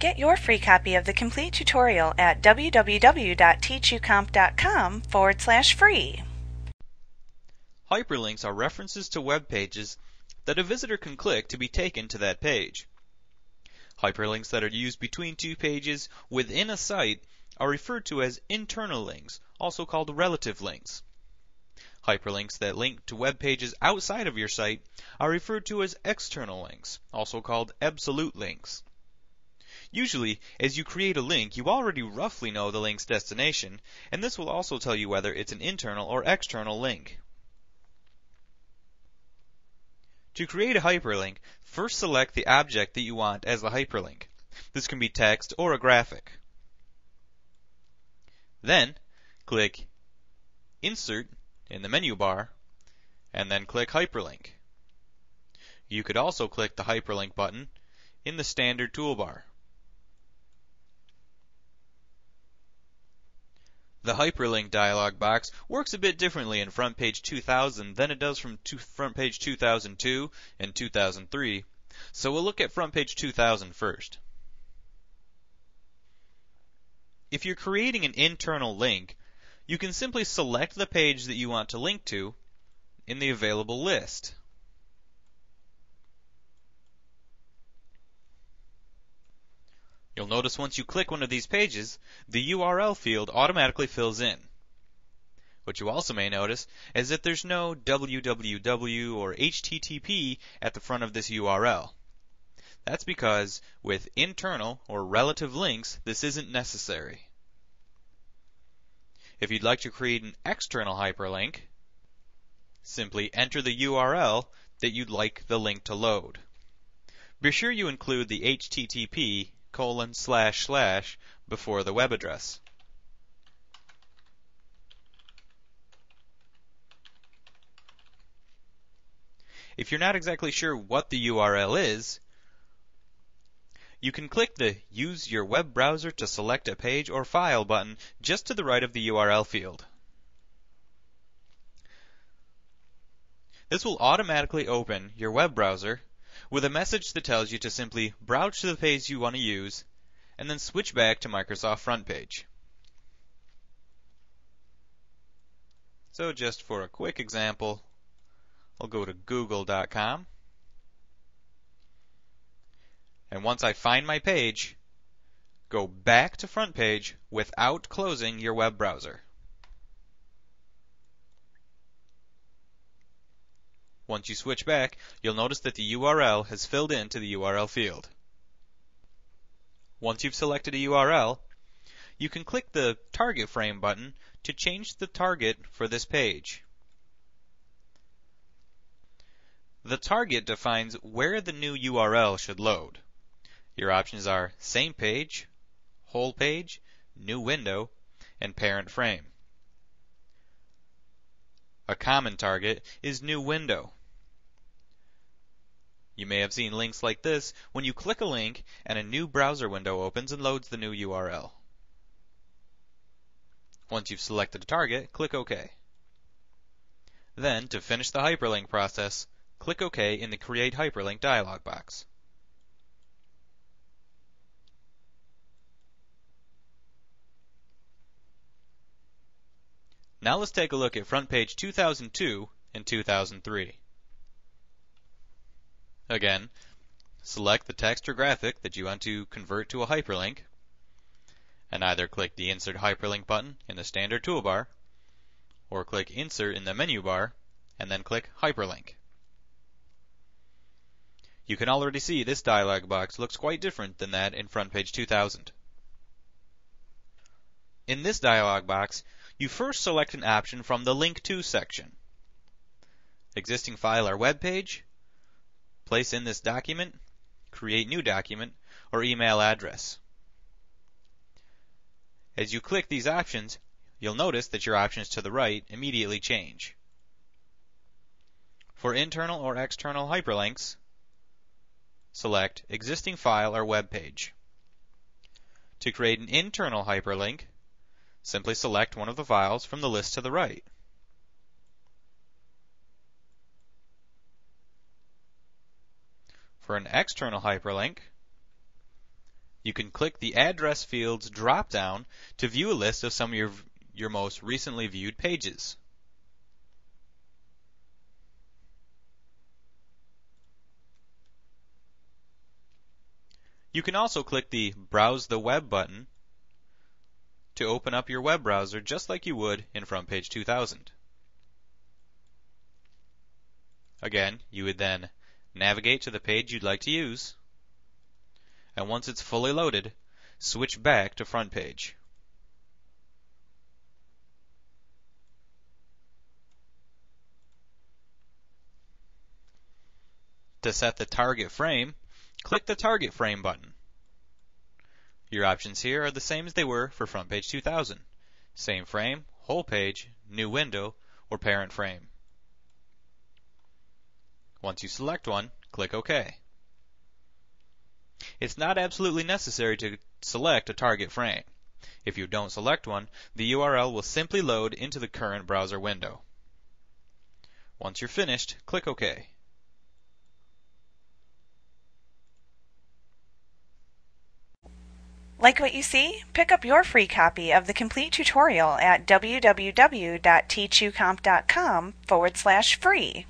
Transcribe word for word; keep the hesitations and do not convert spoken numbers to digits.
Get your free copy of the complete tutorial at www.teachucomp.com forward slash free. Hyperlinks are references to web pages that a visitor can click to be taken to that page. Hyperlinks that are used between two pages within a site are referred to as internal links, also called relative links. Hyperlinks that link to web pages outside of your site are referred to as external links, also called absolute links. Usually, as you create a link, you already roughly know the link's destination, and this will also tell you whether it's an internal or external link. To create a hyperlink, first select the object that you want as the hyperlink. This can be text or a graphic. Then, click Insert in the menu bar, and then click Hyperlink. You could also click the Hyperlink button in the standard toolbar. The Hyperlink dialog box works a bit differently in FrontPage two thousand than it does from FrontPage two thousand two and two thousand three, so we'll look at FrontPage two thousand first. If you're creating an internal link, you can simply select the page that you want to link to in the available list. You'll notice once you click one of these pages, the U R L field automatically fills in. What you also may notice is that there's no www or H T T P at the front of this U R L. That's because with internal or relative links, this isn't necessary. If you'd like to create an external hyperlink, simply enter the U R L that you'd like the link to load. Be sure you include the H T T P colon slash slash before the web address. If you're not exactly sure what the U R L is, you can click the Use Your Web Browser to Select a Page or File button just to the right of the U R L field. This will automatically open your web browser with a message that tells you to simply browse to the page you want to use and then switch back to Microsoft FrontPage. So just for a quick example, I'll go to google dot com, and once I find my page, go back to FrontPage without closing your web browser. Once you switch back, you'll notice that the U R L has filled into the U R L field. Once you've selected a U R L, you can click the Target Frame button to change the target for this page. The target defines where the new U R L should load. Your options are Same Page, Whole Page, New Window, and Parent Frame. A common target is New Window. You may have seen links like this when you click a link and a new browser window opens and loads the new U R L. Once you've selected a target, click OK. Then, to finish the hyperlink process, click OK in the Create Hyperlink dialog box. Now let's take a look at FrontPage two thousand two and two thousand three. Again, select the text or graphic that you want to convert to a hyperlink, and either click the Insert Hyperlink button in the standard toolbar, or click Insert in the menu bar, and then click Hyperlink. You can already see this dialog box looks quite different than that in FrontPage two thousand. In this dialog box, you first select an option from the Link To section. Existing file or web page, place in this document, create new document, or email address. As you click these options, you'll notice that your options to the right immediately change. For internal or external hyperlinks, select Existing File or Web Page. To create an internal hyperlink, simply select one of the files from the list to the right. For an external hyperlink, you you can click the Address Fields drop-down to view a list of some of your, your most recently viewed pages. You can also click the Browse the Web button to open up your web browser just like you would in FrontPage two thousand. Again, you would then navigate to the page you'd like to use, and once it's fully loaded, switch back to FrontPage. To set the target frame, click the Target Frame button. Your options here are the same as they were for FrontPage two thousand. Same frame, whole page, new window, or parent frame. Once you select one, click OK. It's not absolutely necessary to select a target frame. If you don't select one, the U R L will simply load into the current browser window. Once you're finished, click OK. Like what you see? Pick up your free copy of the complete tutorial at www dot teachucomp dot com forward slash free.